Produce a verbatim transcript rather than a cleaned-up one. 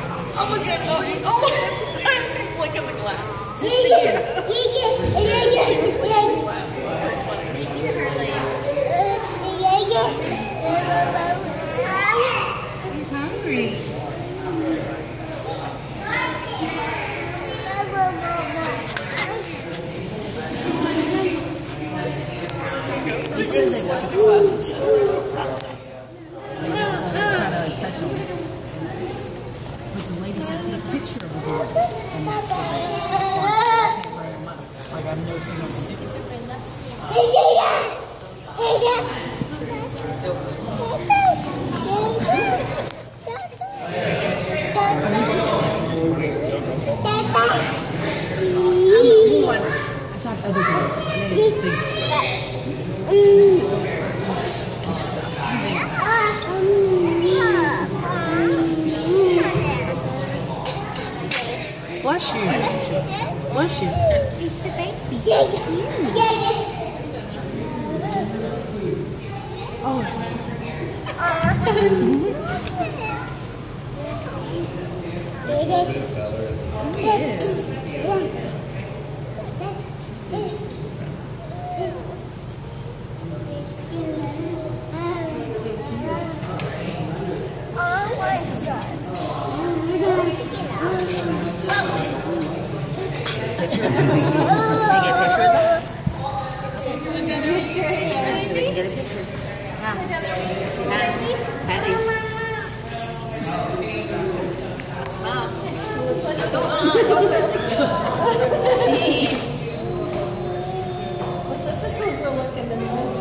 I'm gonna get loaded. Oh, it's she's flicking the glass. You get, you get, you get, you get. He's hungry. This is a glass of water. The lady said, get a picture of the horse, and that's why I can't bring him up. Like, I've never seen him sick. I thought other girls were big. Sticky stuff. Bless you. Bless you. It's the baby. Oh. Jeez. What's up with this little girl looking in the middle?